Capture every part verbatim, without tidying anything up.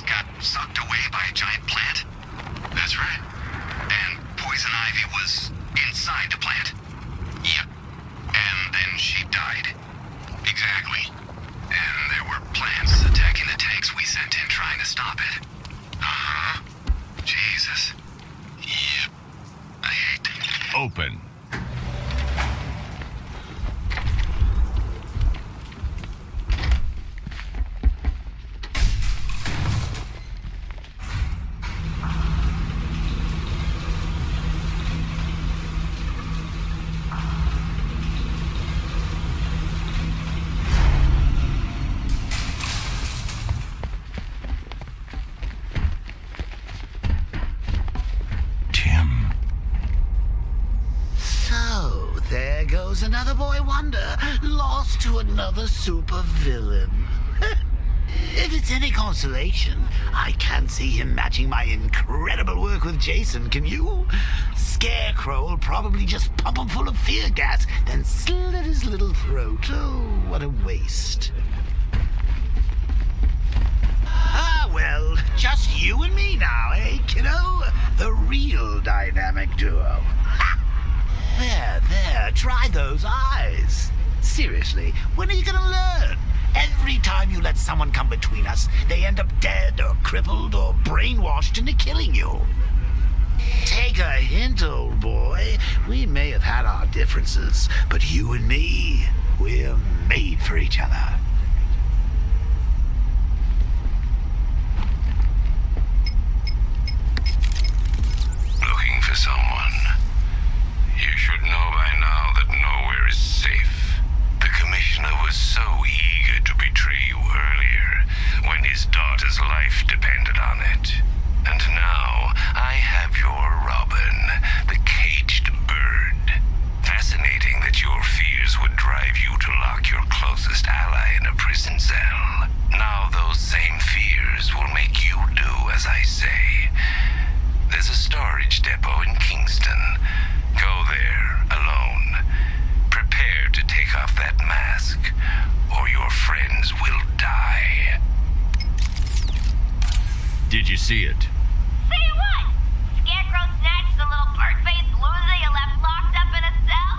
grass got sucked away by a giant plant. That's right. And poison ivy was inside the plant. Yep. And then she died. Exactly. And there were plants attacking the tanks we sent in trying to stop it. Uh-huh. Jesus. Yep. I hate it. Open. Another boy wonder, lost to another super villain. If it's any consolation, I can't see him matching my incredible work with Jason, can you? Scarecrow will probably just pump him full of fear gas, then slit his little throat. Oh, what a waste. Ah, well, just you and me now, eh, kiddo? The real dynamic duo. There, there, try those eyes. Seriously, when are you going to learn? Every time you let someone come between us, they end up dead or crippled or brainwashed into killing you. Take a hint, old boy. We may have had our differences, but you and me, we're made for each other. Looking for someone. You should know by now that nowhere is safe. The commissioner was so eager to betray you earlier, when his daughter's life depended on it. And now, I have your Robin, the caged bird. Fascinating that your fears would drive you to lock your closest ally in a prison cell. Now those same fears will make you do as I say. There's a storage depot in Kingston. Go there, alone. Prepare to take off that mask, or your friends will die. Did you see it? See what? Scarecrow snatched the little bird-faced loser you left locked up in a cell?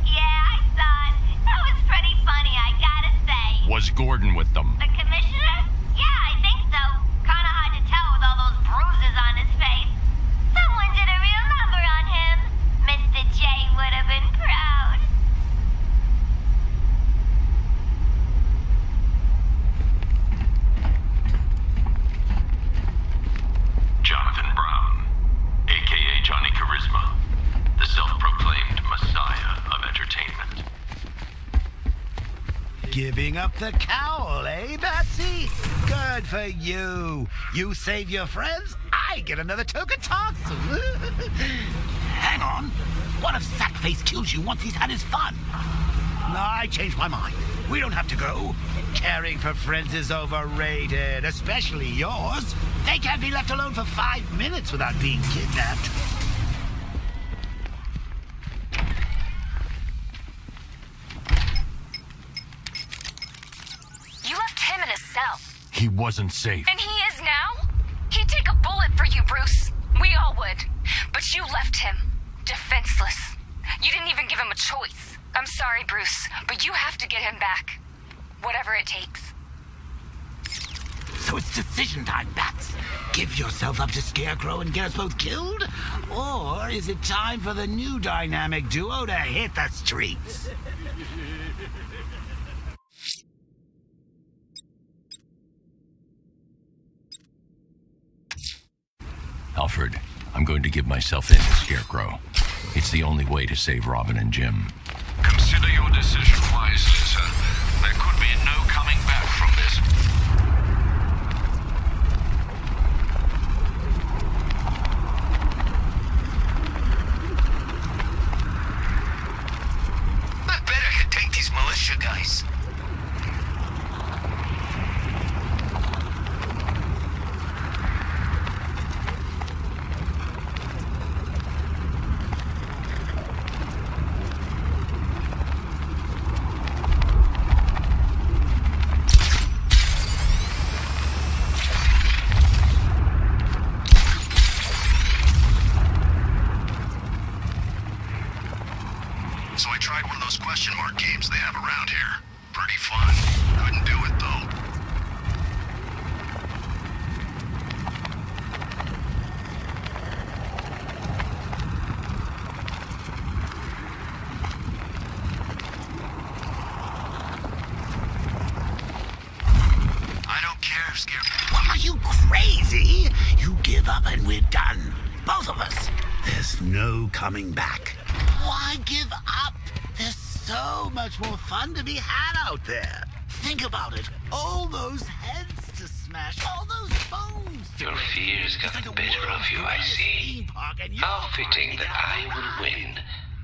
Yeah, I saw it. That was pretty funny, I gotta say. Was Gordon with them? The commissioner? Yeah, I think so. Kinda hard to tell with all those bruises on his face. Someone did a real number on him. Mister J would have been proud. Jonathan Brown, a k a. Johnny Charisma, the self-proclaimed messiah of entertainment. Giving up the cowl, eh, Batsy? Good for you. You save your friends, I get another token toss. Hang on. What if Sackface kills you once he's had his fun? No, I changed my mind. We don't have to go. Caring for friends is overrated, especially yours. They can't be left alone for five minutes without being kidnapped. You left him in his cell. He wasn't safe. And he is now? He'd take a bullet for you, Bruce. We all would. But you left him, defenseless. You didn't even give him a choice. I'm sorry, Bruce, but you have to get him back. Whatever it takes. So it's decision time, Bats. Give yourself up to Scarecrow and get us both killed? Or is it time for the new dynamic duo to hit the streets? Alfred, I'm going to give myself in to Scarecrow. It's the only way to save Robin and Jim. Consider your decision wisely, sir. There could be no coming back from this. I bet I could take these militia guys. Scarecrow. Well, are you crazy? You give up and we're done. Both of us. There's no coming back. Why give up? There's so much more fun to be had out there. Think about it. All those heads to smash. All those bones to... Your fears got the better of you, I see. How fitting that I will win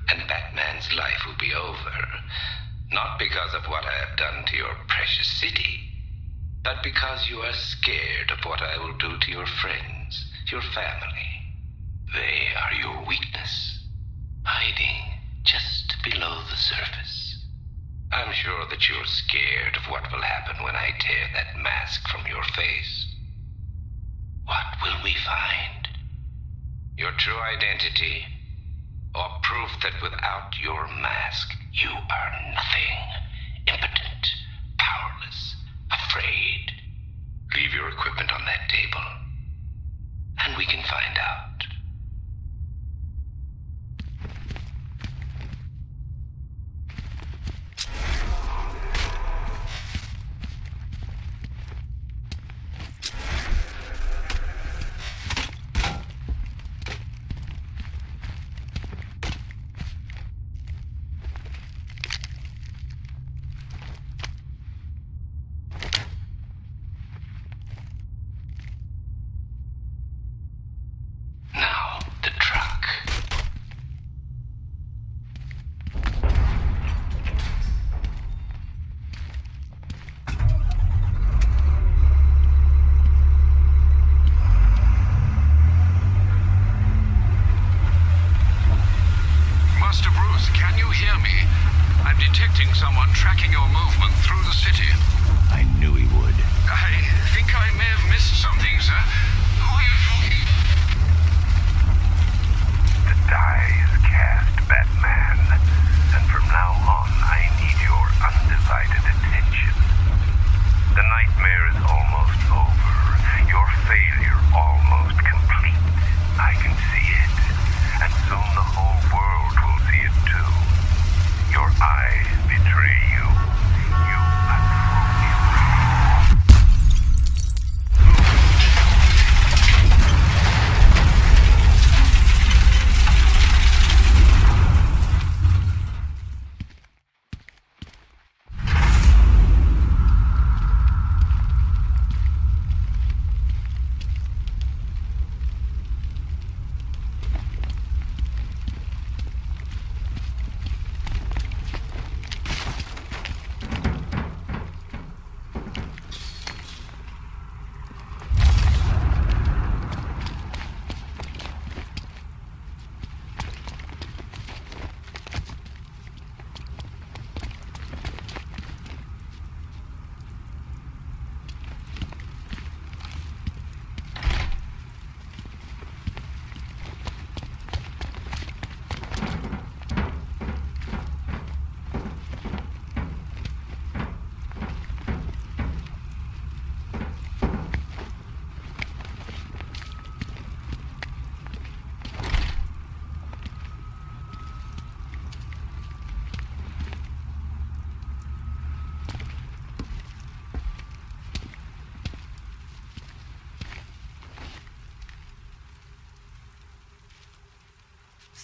and Batman's life will be over. Not because of what I have done to your precious city, but because you are scared of what I will do to your friends, your family. They are your weakness, hiding just below the surface. I'm sure that you're scared of what will happen when I tear that mask from your face. What will we find? Your true identity, or proof that without your mask, you are nothing. Impotent, powerless, afraid. Leave your equipment on that table, and we can find out.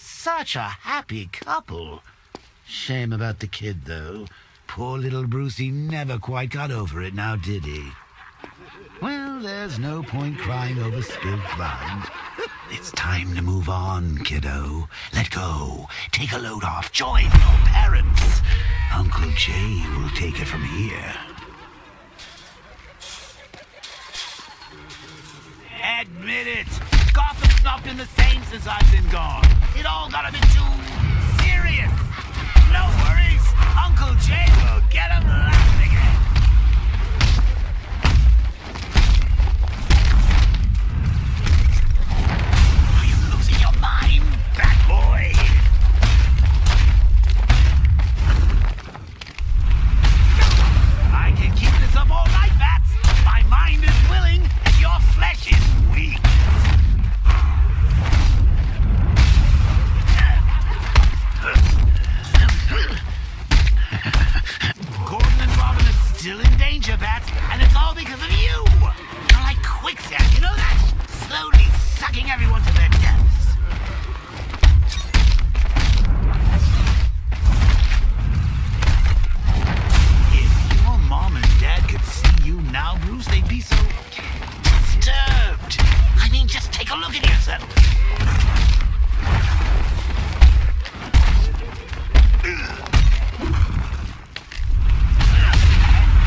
Such a happy couple. Shame about the kid, though. Poor little Brucey never quite got over it, now did he? Well, there's no point crying over spilled blood. It's time to move on, kiddo. Let go. Take a load off. Join your parents. Uncle Jay will take it from here. Admit it. Gotham's not been the same since I've been gone. It all got a bit too serious. No worries. Uncle Jay will get him laughing again. Are you losing your mind, bad boy? I can keep this up all night, Bats. My mind is willing and your flesh is weak. Gordon and Robin are still in danger, Bats, and it's all because of you! quicksand, you know that? Slowly sucking everyone to their deaths. If your mom and dad could see you now, Bruce, they'd be so disturbed. I mean, just take a look at yourself.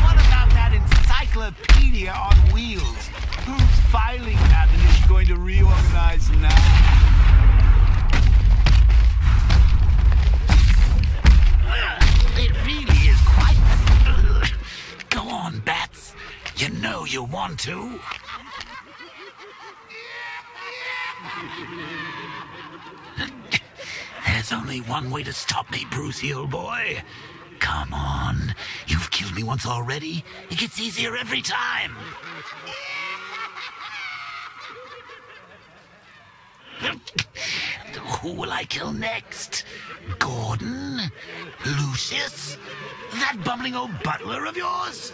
What about that encyclopedia on wheels? Whose filing cabinet is going to reorganize now? It really is quite... Go on, Bats. You know you want to. There's only one way to stop me, Brucey, old boy. Come on. You've killed me once already. It gets easier every time. Who will I kill next? Gordon? Lucius? That bumbling old butler of yours?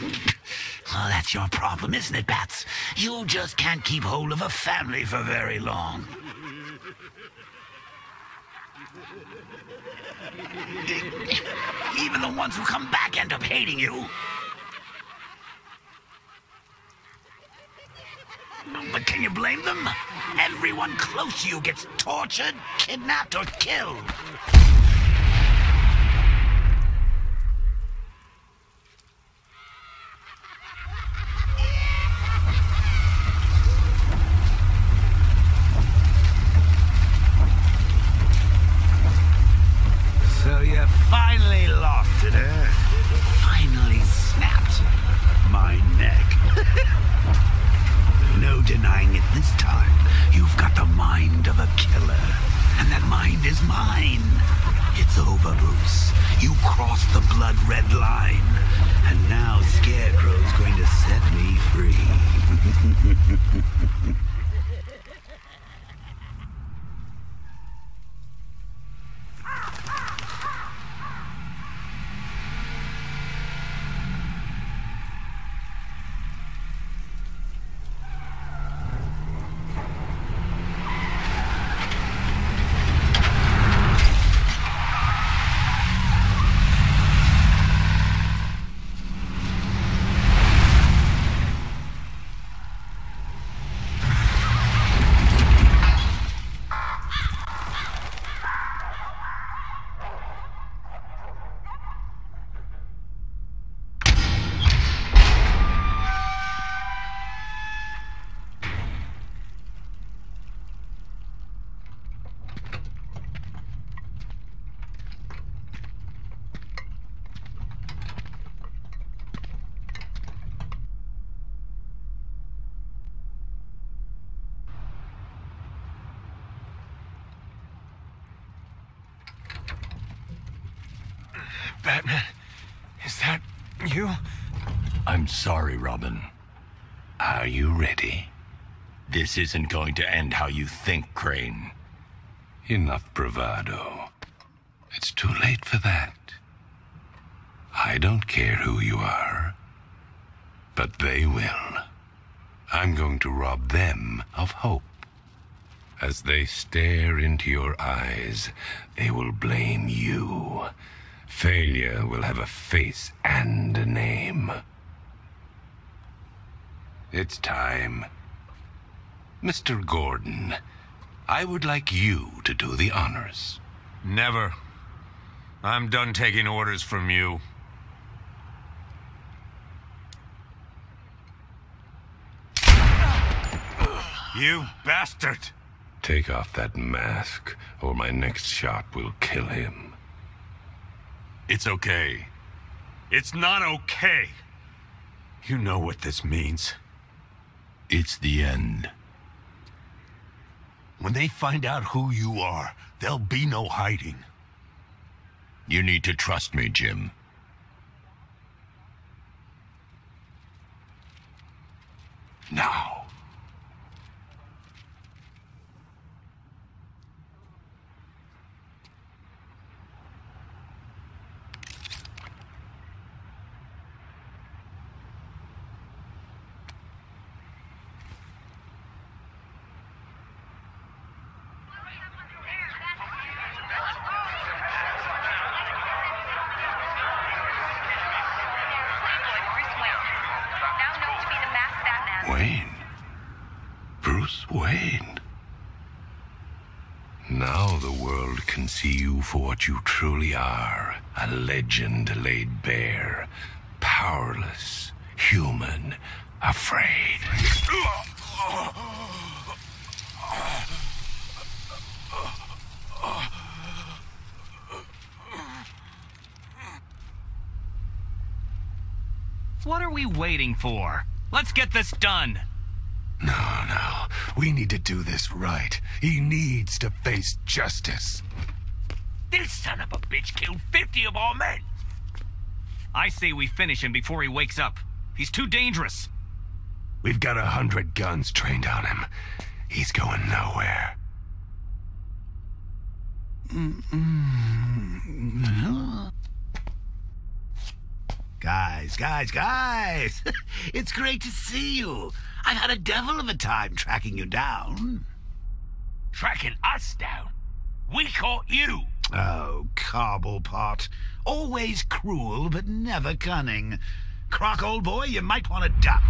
Well, that's your problem, isn't it, Bats? You just can't keep hold of a family for very long. Even the ones who come back end up hating you. But can you blame them? Everyone close to you gets tortured, kidnapped, or killed. So you finally lost it, eh? Finally snapped my neck. No denying it this time. You've got the mind of a killer. And that mind is mine. It's over, Bruce. You crossed the blood-red line. And now Scarecrow's going to set me free. Batman, is that you? I'm sorry, Robin. Are you ready? This isn't going to end how you think, Crane. Enough bravado. It's too late for that. I don't care who you are, but they will. I'm going to rob them of hope. As they stare into your eyes, they will blame you. Failure will have a face and a name. It's time. Mister Gordon, I would like you to do the honors. Never. I'm done taking orders from you. You bastard! Take off that mask, or my next shot will kill him. It's okay. It's not okay. You know what this means. It's the end. When they find out who you are, there'll be no hiding. You need to trust me, Jim. Now. Wayne. Bruce Wayne. Now the world can see you for what you truly are. A legend laid bare. Powerless. Human. Afraid. What are we waiting for? Let's get this done! No, no. We need to do this right. He needs to face justice. This son of a bitch killed fifty of our men! I say we finish him before he wakes up. He's too dangerous. We've got a hundred guns trained on him. He's going nowhere. Mm-hmm. Guys, guys, guys! It's great to see you. I've had a devil of a time tracking you down. Tracking us down? We caught you! Oh, Cobblepot. Always cruel, but never cunning. Croc, old boy, you might want to duck.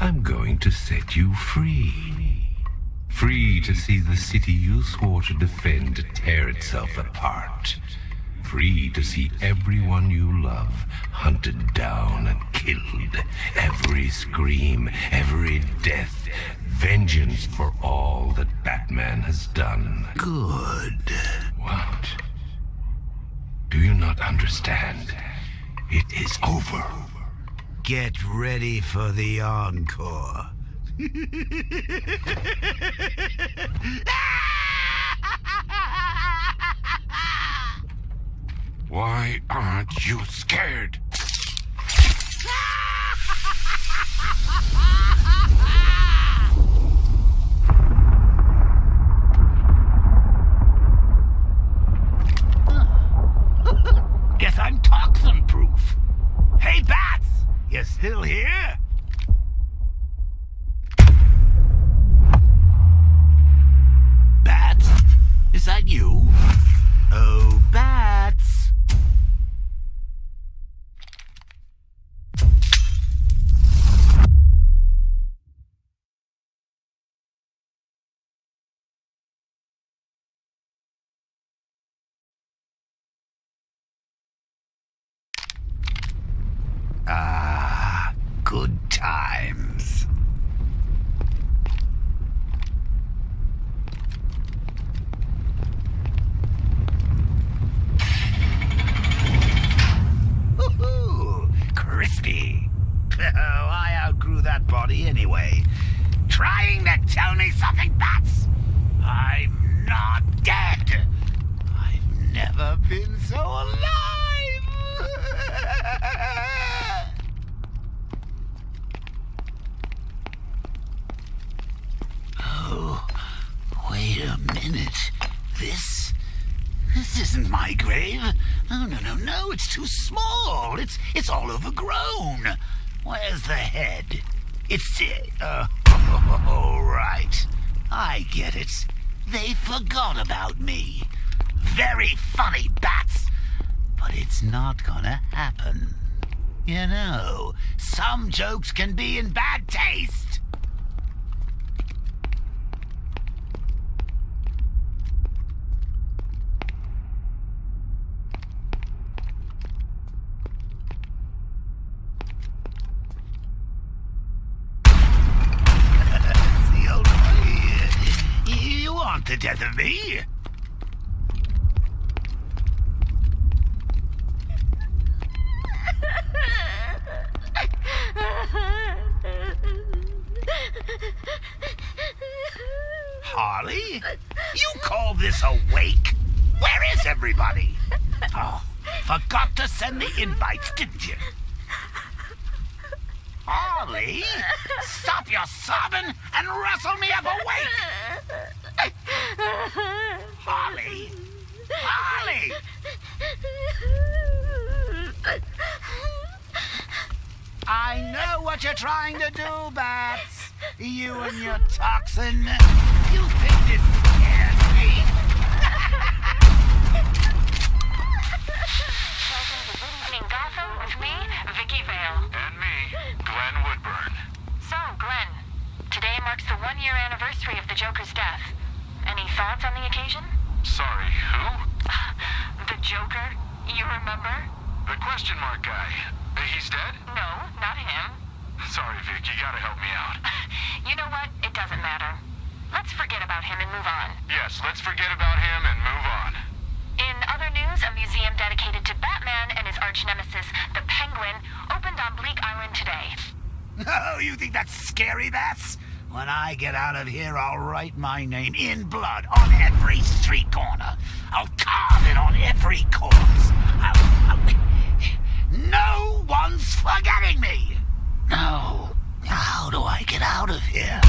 Uh. I'm going to set you free. Free to see the city you swore to defend tear itself apart. Free to see everyone you love hunted down and killed. Every scream, every death. Vengeance for all that Batman has done. Good. What? Do you not understand? It is over. Get ready for the encore. Why aren't you scared? Guess I'm toxin-proof. Hey, Bats! You still here? Bats? Is that you? Oh, Bats! Ah, good times. Woohoo! Crispy. Oh, I outgrew that body anyway. Trying to tell me something, Bats? I'm not dead. I've never been so alive. Oh, wait a minute. This... This isn't my grave. No, no, no, no. It's too small. It's it's all overgrown. Where's the head? It's... Uh, oh, right. I get it. They forgot about me. Very funny, Bats. But it's not gonna happen. You know, some jokes can be in bad taste. The death of me? Harley? You call this a wake? Where is everybody? Oh, forgot to send the invites, didn't you? Harley? Stop your sobbing and rustle me up a wake! Harley! Harley! I know what you're trying to do, Bats. You and your toxin. You think this scares me? Welcome to Opening Gotham with me, Vicki Vale. And me, Glenn Woodburn. So, Glenn, today marks the one-year anniversary of the Joker's death. Any thoughts on the occasion? Sorry, who? The Joker. You remember? The question mark guy. He's dead? No, not him. Sorry, Vic, you gotta help me out. You know what? It doesn't matter. Let's forget about him and move on. Yes, let's forget about him and move on. In other news, a museum dedicated to Batman and his arch-nemesis, the Penguin, opened on Bleak Island today. Oh, you think that's scary, Bats? When I get out of here, I'll write my name in blood on every street corner. I'll carve it on every corpse. I'll, I'll... No one's forgetting me! No. How do I get out of here?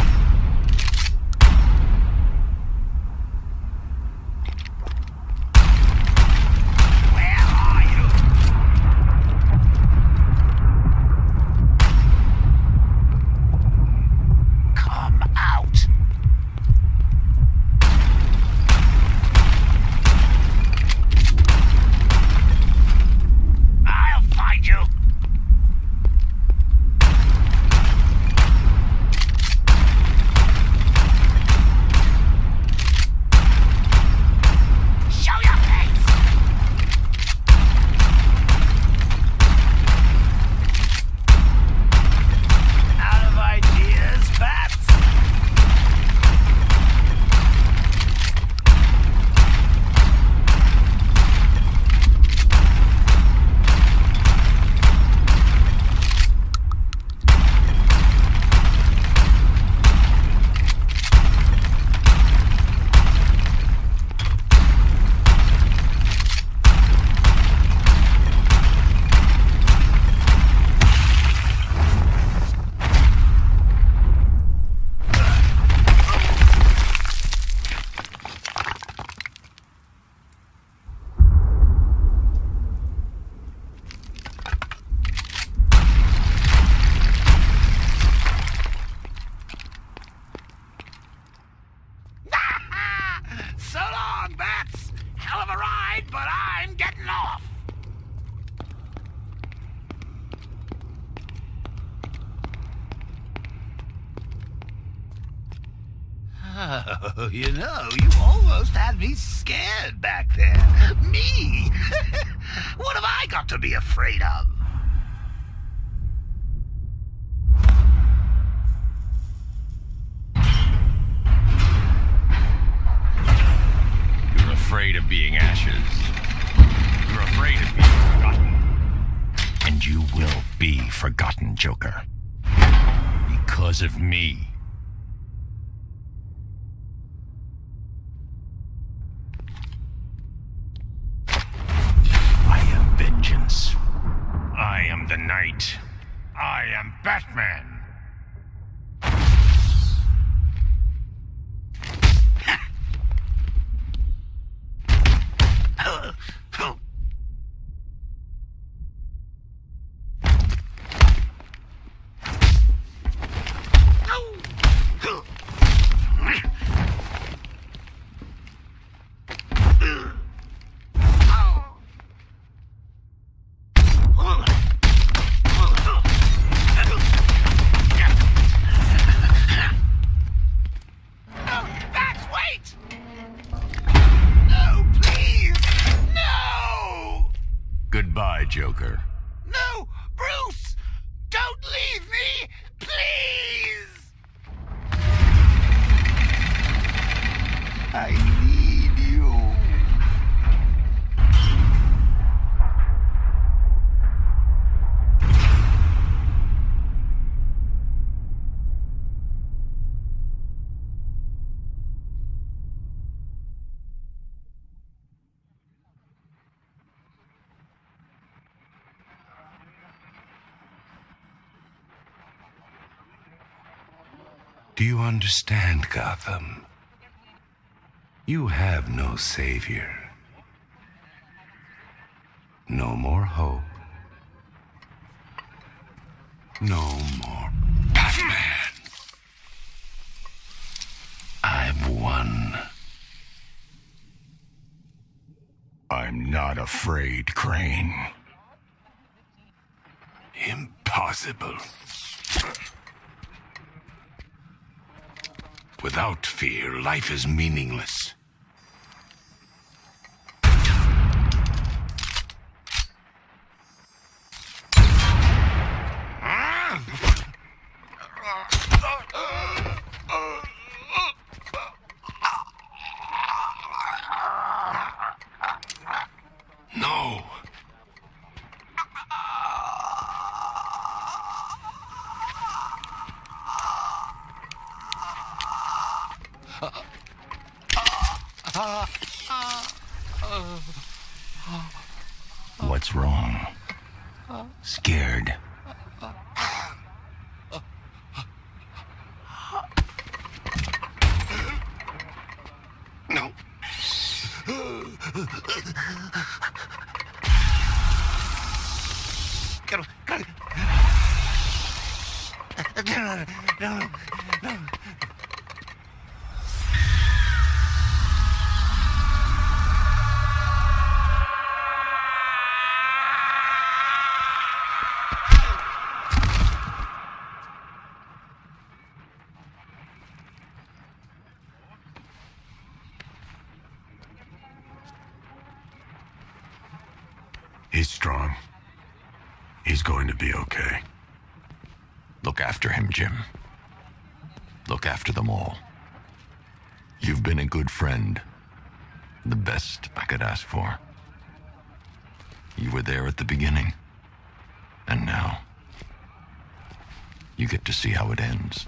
ride, but I'm getting off. Oh, you know, you almost had me scared back there. Me? What have I got to be afraid of? You're afraid of being ashes. You're afraid of being forgotten. And you will be forgotten, Joker. Because of me. I am the Knight. I am Batman. Joker. No! Bruce! Don't leave me! Please! I need you. Do you understand, Gotham? You have no savior. No more hope. No more Batman. I've won. I'm not afraid, Crane. Impossible. Without fear, life is meaningless. No. What's wrong? Scared. No. Get away. No, no, no. He's strong. He's going to be okay. Look after him, Jim. Look after them all. You've been a good friend. The best I could ask for. You were there at the beginning. And now, you get to see how it ends.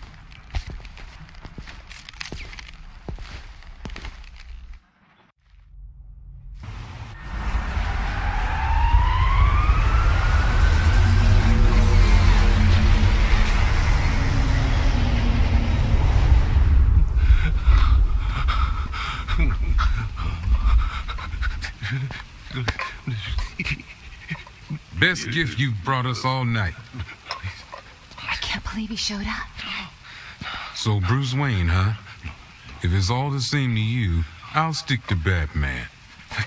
Best gift you've brought us all night. I can't believe he showed up. So Bruce Wayne, huh? If it's all the same to you, I'll stick to Batman.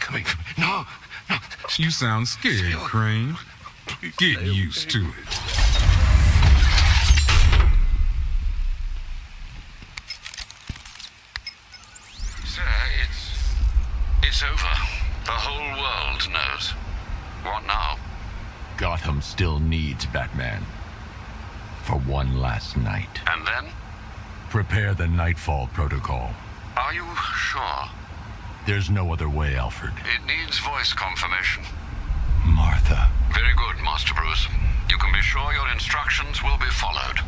Come here, come No, no. You sound scared, Crane. Get used to it. It's over. The whole world knows. What now? Gotham still needs Batman. For one last night. And then? Prepare the nightfall protocol. Are you sure? There's no other way, Alfred. It needs voice confirmation. Martha. Very good, Master Bruce. You can be sure your instructions will be followed.